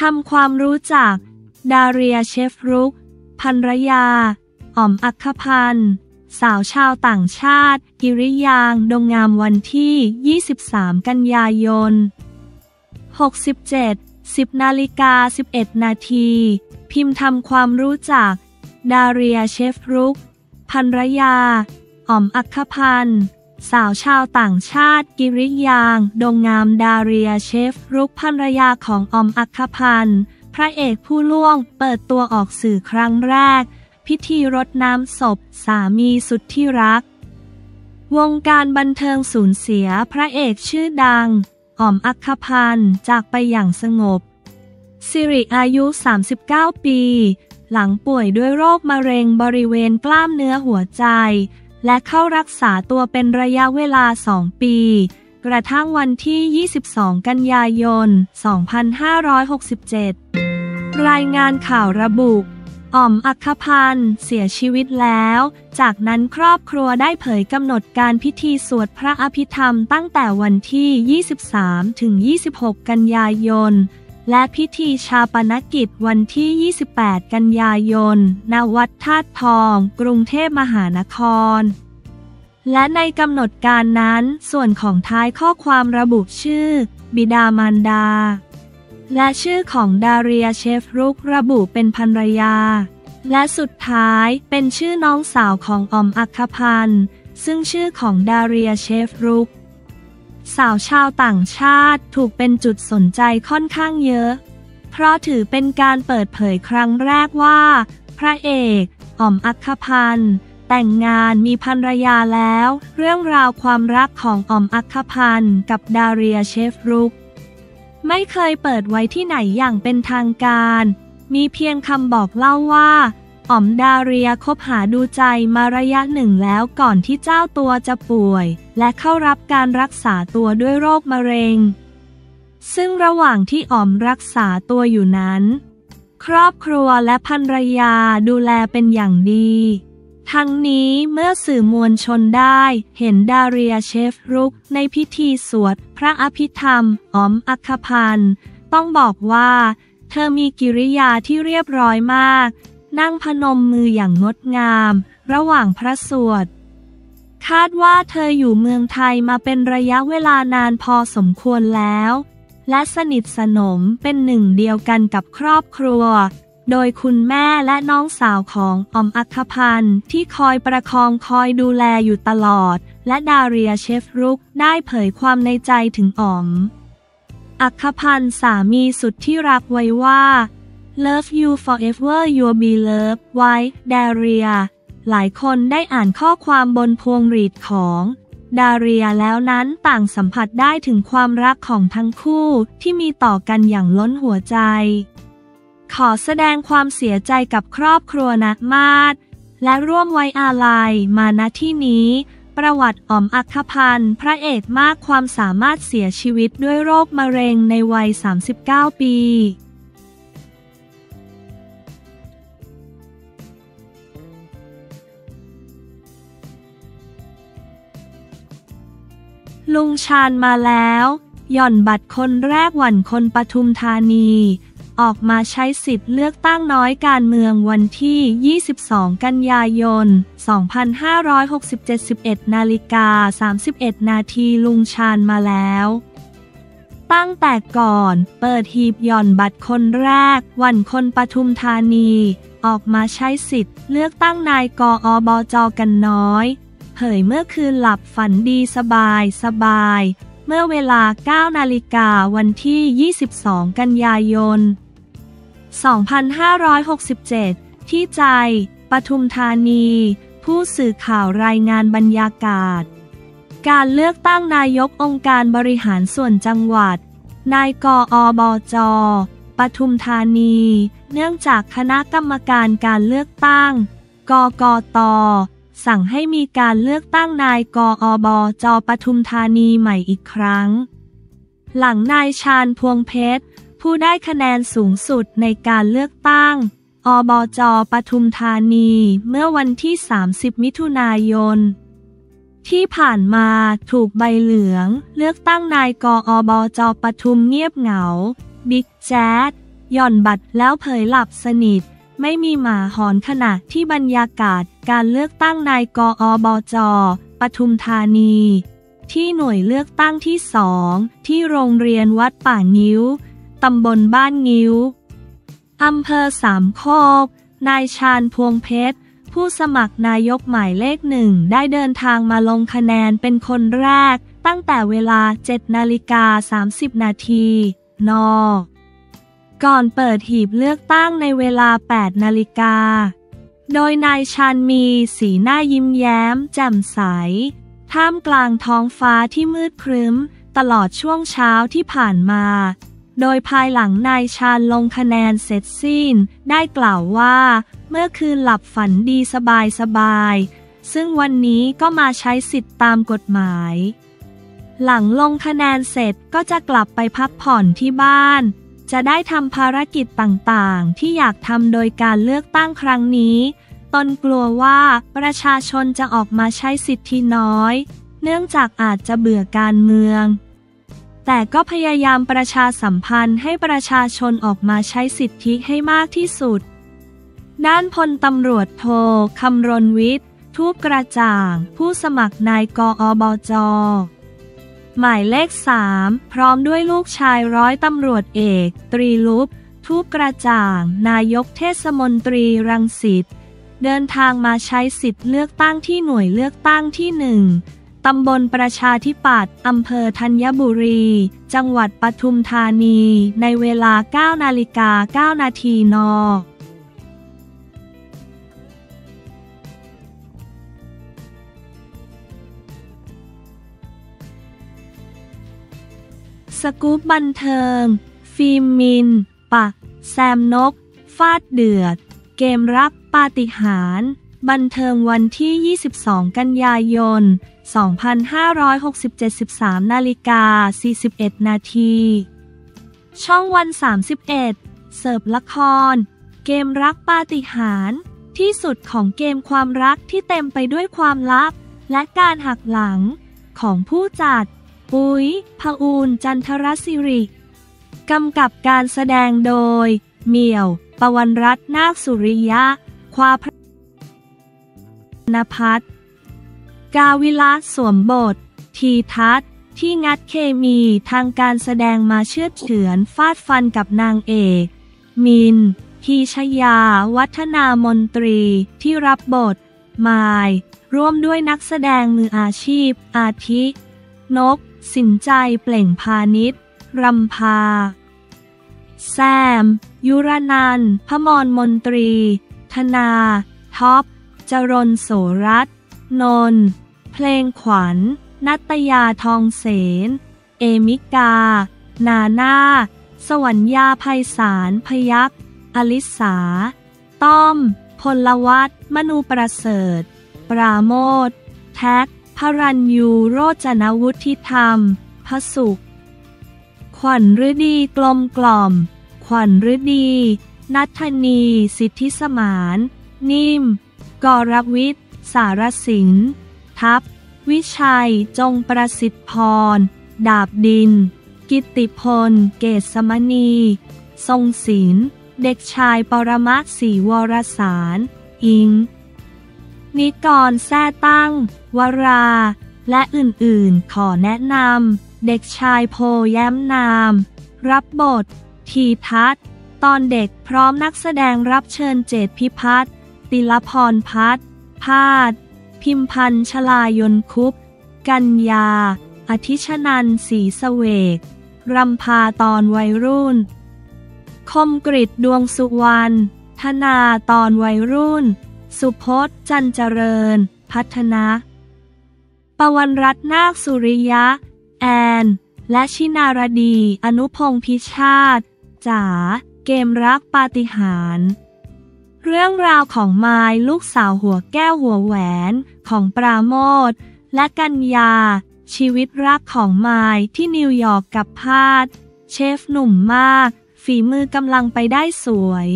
ทำความรู้จักดาเรียเชฟรุกภรรยาอ๋อมอัครพันธ์สาวชาวต่างชาติกิริยางดงงามวันที่23กันยายน67 10 นาฬิกา 11 นาทีพิมพ์ทำความรู้จักดาเรียเชฟรุกภรรยาอ๋อมอัครพันธ์สาวชาวต่างชาติกิริยางดงงามดาเรียเชฟรุกภรรยาของอ๋อมอัครพันธ์พระเอกผู้ล่วงเปิดตัวออกสื่อครั้งแรกพิธีรดน้ำศพสามีสุดที่รักวงการบันเทิงสูญเสียพระเอกชื่อดังอ๋อมอัครพันธ์จากไปอย่างสงบสิริอายุ39ปีหลังป่วยด้วยโรคมะเร็งบริเวณกล้ามเนื้อหัวใจและเข้ารักษาตัวเป็นระยะเวลา2ปีกระทั่งวันที่22กันยายน2567รายงานข่าวระบุอ๋อมอัครพันธ์เสียชีวิตแล้วจากนั้นครอบครัวได้เผยกำหนดการพิธีสวดพระอภิธรรมตั้งแต่วันที่ 23-26 กันยายนและพิธีชาปนกิจวันที่ 28 กันยายนณวัดธาตุทองกรุงเทพมหานครและในกำหนดการนั้นส่วนของท้ายข้อความระบุชื่อบิดามารดาและชื่อของดาเรียเชฟรุกระบุเป็นภรรยาและสุดท้ายเป็นชื่อน้องสาวของอ๋อมอัครพันธ์ซึ่งชื่อของดาเรียเชฟรุกสาวชาวต่างชาติถูกเป็นจุดสนใจค่อนข้างเยอะเพราะถือเป็นการเปิดเผยครั้งแรกว่าพระเอกอ๋อมอัครพันธ์แต่งงานมีภรรยาแล้วเรื่องราวความรักของอ๋อมอัครพันธ์กับดาเรียเชฟรุกไม่เคยเปิดไว้ที่ไหนอย่างเป็นทางการมีเพียงคำบอกเล่าว่าอ๋อมดาเรียคบหาดูใจมาระยะหนึ่งแล้วก่อนที่เจ้าตัวจะป่วยและเข้ารับการรักษาตัวด้วยโรคมะเร็งซึ่งระหว่างที่อ๋อมรักษาตัวอยู่นั้นครอบครัวและภรรยาดูแลเป็นอย่างดีทั้งนี้เมื่อสื่อมวลชนได้เห็นดาเรียเชฟรุกในพิธีสวดพระอภิธรรมอ๋อมอัครพันธ์ต้องบอกว่าเธอมีกิริยาที่เรียบร้อยมากนั่งพนมมืออย่างงดงามระหว่างพระสวดคาดว่าเธออยู่เมืองไทยมาเป็นระยะเวลานานพอสมควรแล้วและสนิทสนมเป็นหนึ่งเดียวกันกับครอบครัวโดยคุณแม่และน้องสาวของอ๋อมอัครพันธ์ที่คอยประคองคอยดูแลอยู่ตลอดและดาเรียเชฟรุกได้เผยความในใจถึงอ๋อมอัครพันธ์สามีสุดที่รักไว้ว่า Love you forever you'll be loved by Daria หลายคนได้อ่านข้อความบนพวงหรีดของดาเรียแล้วนั้นต่างสัมผัสได้ถึงความรักของทั้งคู่ที่มีต่อกันอย่างล้นหัวใจขอแสดงความเสียใจกับครอบครัวนักมาศและร่วมไว้อาลัยมาณที่นี้ประวัติอ๋อมอัครพันธ์พระเอกมากความสามารถเสียชีวิตด้วยโรคมะเร็งในวัย39ปีลุงชาญมาแล้วหย่อนบัตรคนแรกหวั่นคนปทุมธานีออกมาใช้สิทธิ์เลือกตั้งน้อยการเมืองวันที่22กันยายน2567 11 นาฬิกา 31 นาทีลุงชาญมาแล้วตั้งแต่ก่อนเปิดหีบหย่อนบัตรคนแรกหวั่นคนปทุมธานีออกมาใช้สิทธิ์เลือกตั้งนายกอบจกันน้อยเผยเมื่อคืนหลับฝันดีสบายเมื่อเวลา9นาฬิกาวันที่22กันยายน2567ที่ใจปทุมธานีผู้สื่อข่าวรายงานบรรยากาศการเลือกตั้งนายกองค์การบริหารส่วนจังหวัดนายกอบจปทุมธานีเนื่องจากคณะกรรมการการเลือกตั้งกกต.สั่งให้มีการเลือกตั้งนายกอบจ.ปทุมธานีใหม่อีกครั้งหลังนายชาญพวงเพชรผู้ได้คะแนนสูงสุดในการเลือกตั้งอบจ.ปทุมธานีเมื่อวันที่30มิถุนายนที่ผ่านมาถูกใบเหลืองเลือกตั้งนายกอบจ.ปทุมเงียบเหงาบิ๊กแจ๊ด หย่อนบัตรแล้วเผยหลับสนิทไม่มีหมาหอนขณะที่บรรยากาศการเลือกตั้งนายกอบจ.ปทุมธานีที่หน่วยเลือกตั้งที่2ที่โรงเรียนวัดป่างิ้วตำบลบ้านงิ้วอำเภอสามโคกนายชาญพวงเพชรผู้สมัครนายกหมายเลข1ได้เดินทางมาลงคะแนนเป็นคนแรกตั้งแต่เวลา 7:30 นาทีน.ก่อนเปิดหีบเลือกตั้งในเวลา 8 นาฬิกาโดยนายชาญมีสีหน้ายิ้มแย้มแจ่มใสท่ามกลางท้องฟ้าที่มืดครึ้มตลอดช่วงเช้าที่ผ่านมาโดยภายหลังนายชาญลงคะแนนเสร็จสิ้นได้กล่าวว่าเมื่อคืนหลับฝันดีสบายซึ่งวันนี้ก็มาใช้สิทธิ์ตามกฎหมายหลังลงคะแนนเสร็จก็จะกลับไปพักผ่อนที่บ้านจะได้ทำภารกิจต่างๆที่อยากทำโดยการเลือกตั้งครั้งนี้ตนกลัวว่าประชาชนจะออกมาใช้สิทธิน้อยเนื่องจากอาจจะเบื่อการเมืองแต่ก็พยายามประชาสัมพันธ์ให้ประชาชนออกมาใช้สิทธิให้มากที่สุดด้านพลตำรวจโทคำรณวิทย์ทูปกระจ่างผู้สมัครนายกอบจ.หมายเลข3พร้อมด้วยลูกชายร้อยตำรวจเอกตรีลุปทูปกระจ่างนายกเทศมนตรีรังสิตเดินทางมาใช้สิทธิ์เลือกตั้งที่หน่วยเลือกตั้งที่1ตำบลประชาธิปัตย์อำเภอธัญบุรีจังหวัดปทุมธานีในเวลา 9:09 นาทีน.สกู๊ปบันเทิงฟิล์มมินปะแซมนกฟาดเดือดเกมรับปาฏิหาริย์บันเทิงวันที่22กันยายน2567 13:41 นาทีช่องวัน31เสิร์ฟละครเกมรักปาฏิหาริย์ที่สุดของเกมความรักที่เต็มไปด้วยความลับและการหักหลังของผู้จัดปุ้ยพอูลจันทรศิริกำกับการแสดงโดยเหมี่ยวปวรรณรัตน์นาคสุริยะควาพนภัทรกาวิลาสวมบททีทัศน์ที่งัดเคมีทางการแสดงมาเชื่อเฉือนฟาดฟันกับนางเอกมินพีชยาวัฒนามนตรีที่รับบทมายร่วมด้วยนักแสดงมืออาชีพอาทินกสินใจเปล่งพาณิชย์รำพาแซมยุรนันท์พมรมนตรีธนาท็อปจรณโสรัตน์นนท์เพลงขวัญนัตยาทองเสนเอมิกานาน่าสวรรยาไพศาลพยัคฆ์อลิสาต้อมพลวัฒน์มนูประเสริฐปราโมทแท็กพรัญยูโรจนวุฒิธรรมพสุขขวัญฤดีกลมกล่อมขวัญฤดีนัทธนีสิทธิสมานนิ่มกรวิทย์สารสินทัพวิชัยจงประสิทธิพรดาบดินกิติพลเกษมณีทรงศิลป์เด็กชายปรมัตถ์ศรีวรสารอิงนิกรแซ่ตั้งวราและอื่นๆขอแนะนำเด็กชายโพแย้มนามรับบททีทัศน์ตอนเด็กพร้อมนักแสดงรับเชิญเจตพิพัฒน์ติลพรพัฒน์พาดพิมพันชลายนคุปกัญญาอธิชนันศรีเสวกรำพาตอนวัยรุ่นคมกฤษดวงสุวรรณธนาตอนวัยรุ่นสุพจน์จันเจริญพัฒนะปวรรณรัตน์นาคสุริยะแอนและชินารดีอนุพงศ์พิชาติจ๋าเกมรักปาฏิหาริย์เรื่องราวของมายลูกสาวหัวแก้วหัวแหวนของปราโมทและกัญญาชีวิตรักของมายที่นิวยอร์กกับพาดเชฟหนุ่มมากฝีมือกำลังไปได้สวย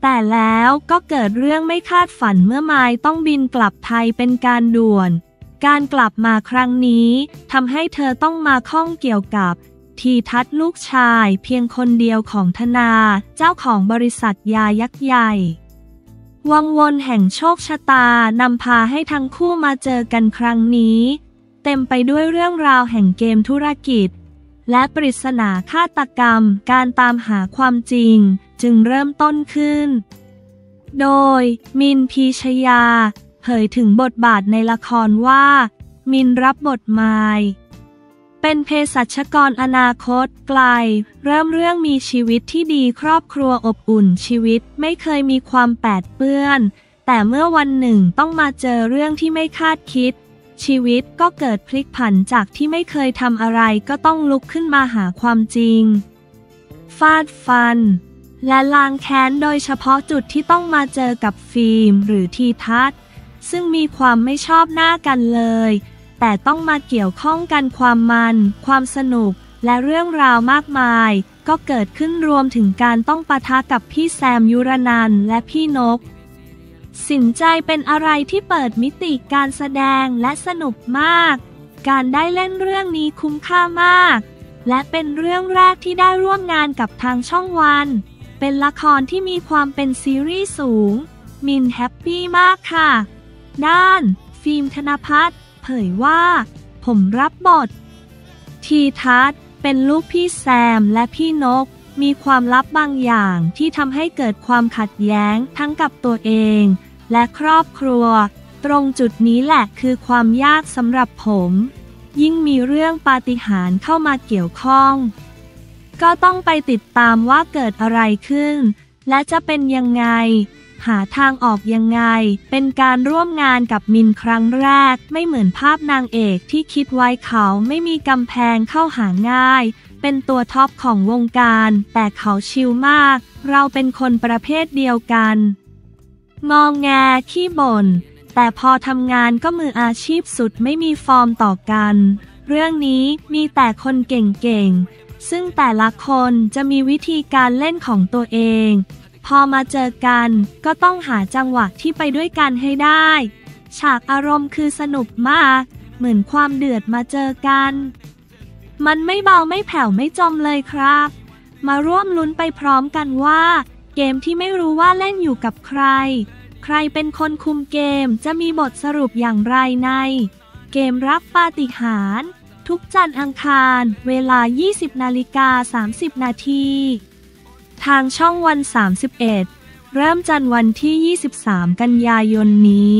แต่แล้วก็เกิดเรื่องไม่คาดฝันเมื่อมายต้องบินกลับไทยเป็นการด่วนการกลับมาครั้งนี้ทำให้เธอต้องมาข้องเกี่ยวกับ ธีทัศน์ลูกชายเพียงคนเดียวของธนาเจ้าของบริษัทยายักษ์ใหญ่วังวนแห่งโชคชะตานำพาให้ทั้งคู่มาเจอกันครั้งนี้เต็มไปด้วยเรื่องราวแห่งเกมธุรกิจและปริศนาฆาตกรรมการตามหาความจริงจึงเริ่มต้นขึ้นโดยมินพีชยาเผยถึงบทบาทในละครว่ามินรับบทมายเป็นเภสัชกรอนาคตไกลเริ่มเรื่องมีชีวิตที่ดีครอบครัวอบอุ่นชีวิตไม่เคยมีความแปดเปื้อนแต่เมื่อวันหนึ่งต้องมาเจอเรื่องที่ไม่คาดคิดชีวิตก็เกิดพลิกผันจากที่ไม่เคยทำอะไรก็ต้องลุกขึ้นมาหาความจริงฟาดฟันและล้างแค้นโดยเฉพาะจุดที่ต้องมาเจอกับฟิล์มหรือธีทัศน์ซึ่งมีความไม่ชอบหน้ากันเลยแต่ต้องมาเกี่ยวข้องกันความมันความสนุกและเรื่องราวมากมายก็เกิดขึ้นรวมถึงการต้องปะทะกับพี่แซมยุรนันท์และพี่นกสินใจเป็นอะไรที่เปิดมิติการแสดงและสนุกมากการได้เล่นเรื่องนี้คุ้มค่ามากและเป็นเรื่องแรกที่ได้ร่วมงานกับทางช่องวันเป็นละครที่มีความเป็นซีรีส์สูงมินแฮปปี้มากค่ะด้านฟิล์มธนภัทรเผยว่าผมรับบทธีทัศน์เป็นลูกพี่แซมและพี่นกมีความลับบางอย่างที่ทำให้เกิดความขัดแย้งทั้งกับตัวเองและครอบครัวตรงจุดนี้แหละคือความยากสำหรับผมยิ่งมีเรื่องปาฏิหาริย์เข้ามาเกี่ยวข้องก็ต้องไปติดตามว่าเกิดอะไรขึ้นและจะเป็นยังไงหาทางออกยังไงเป็นการร่วมงานกับมินครั้งแรกไม่เหมือนภาพนางเอกที่คิดไว้เขาไม่มีกำแพงเข้าหาง่ายเป็นตัวท็อปของวงการแต่เขาชิลมากเราเป็นคนประเภทเดียวกันงอแงขี้บ่นแต่พอทำงานก็มืออาชีพสุดไม่มีฟอร์มต่อกันเรื่องนี้มีแต่คนเก่งๆซึ่งแต่ละคนจะมีวิธีการเล่นของตัวเองพอมาเจอกันก็ต้องหาจังหวะที่ไปด้วยกันให้ได้ฉากอารมณ์คือสนุกมากเหมือนความเดือดมาเจอกันมันไม่เบาไม่แผ่วไม่จมเลยครับมาร่วมลุ้นไปพร้อมกันว่าเกมที่ไม่รู้ว่าเล่นอยู่กับใครใครเป็นคนคุมเกมจะมีบทสรุปอย่างไรในเกมรักปาฏิหาริย์ทุกจันทร์อังคารเวลา 20:30 น.ทางช่องวัน31เริ่มจันทร์วันที่23 กันยายนนี้